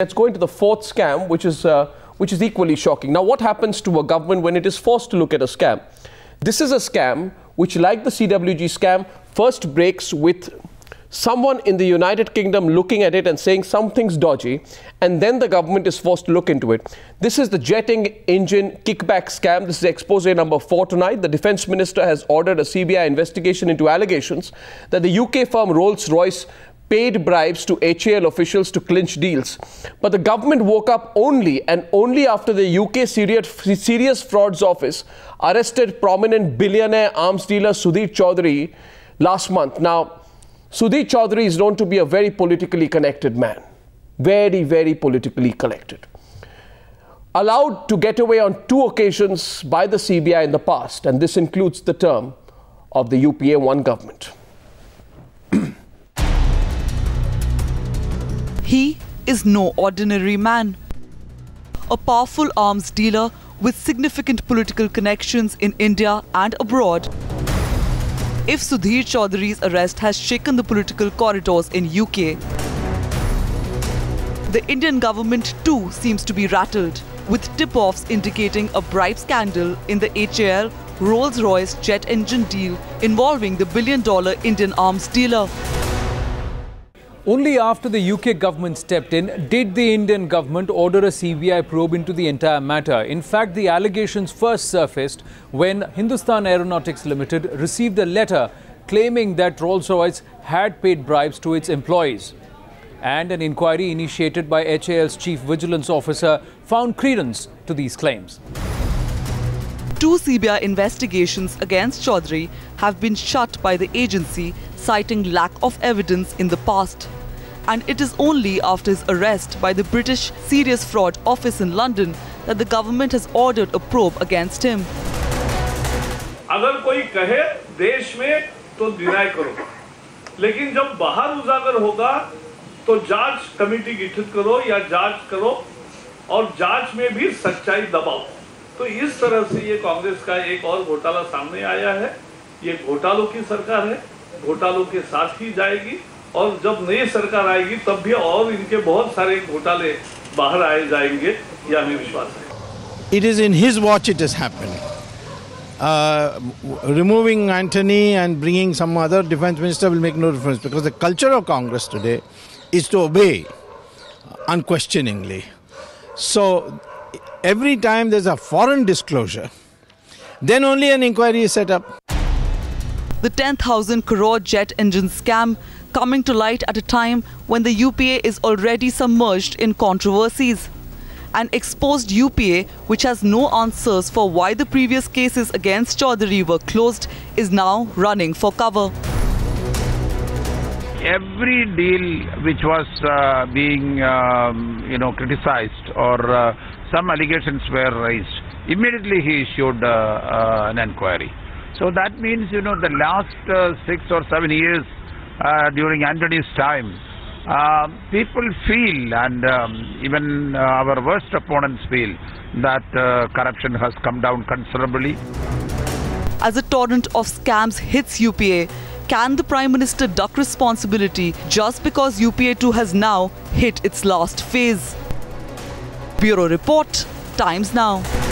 Let's go into the fourth scam, which is equally shocking. Now, what happens to a government when it is forced to look at a scam? This is a scam which, like the CWG scam, first breaks with someone in the United Kingdom looking at it and saying something's dodgy, and then the government is forced to look into it. This is the jetting engine kickback scam. This is exposé number 4 tonight. The defense minister has ordered a CBI investigation into allegations that the UK firm Rolls-Royce paid bribes to HAL officials to clinch deals. But the government woke up only after the UK Serious Fraud Office arrested prominent billionaire arms dealer Sudhir Choudhrie last month. Now, Sudhir Choudhrie is known to be a very politically connected man. Very, very politically connected. Allowed to get away on 2 occasions by the CBI in the past, and this includes the term of the UPA1 government. He is no ordinary man. A powerful arms dealer with significant political connections in India and abroad. If Sudhir Choudhrie's arrest has shaken the political corridors in UK, the Indian government too seems to be rattled, with tip-offs indicating a bribe scandal in the HAL Rolls-Royce jet engine deal involving the billion-dollar Indian arms dealer. Only after the UK government stepped in did the Indian government order a CBI probe into the entire matter. In fact, the allegations first surfaced when Hindustan Aeronautics Limited received a letter claiming that Rolls-Royce had paid bribes to its employees. And an inquiry initiated by HAL's chief vigilance officer found credence to these claims. 2 CBI investigations against Choudhrie have been shut by the agency, citing lack of evidence in the past. And it is only after his arrest by the British Serious Fraud Office in London that the government has ordered a probe against him. अगर कोई कहे देश में तो deny करो, लेकिन जब बाहर उजागर होगा तो जांच कमेटी गठित करो या जांच करो और जांच में भी सच्चाई दबाओ. तो इस तरह से ये कांग्रेस का एक और घोटाला सामने आया है. ये घोटालों की सरकार है, घोटालों के साथ ही जाएगी और जब नई सरकार आएगी तब भी और इनके बहुत सारे घोटाले बाहर आए जाएंगे, यह हमें विश्वास है. It is in his watch it has happened. Removing Antony and bringing some other defense minister will make no difference because the culture of Congress today is to obey unquestioningly. So every time there's a foreign disclosure, then only an inquiry is set up. The 10,000 crore jet engine scam coming to light at a time when the UPA is already submerged in controversies. An exposed UPA which has no answers for why the previous cases against Choudhrie were closed is now running for cover. Every deal which was being criticized or some allegations were raised, immediately he issued an inquiry. So that means, the last 6 or 7 years during Antony's time, people feel, and even our worst opponents feel, that corruption has come down considerably. As a torrent of scams hits UPA, can the Prime Minister duck responsibility just because UPA2 has now hit its last phase? Bureau Report, Times Now.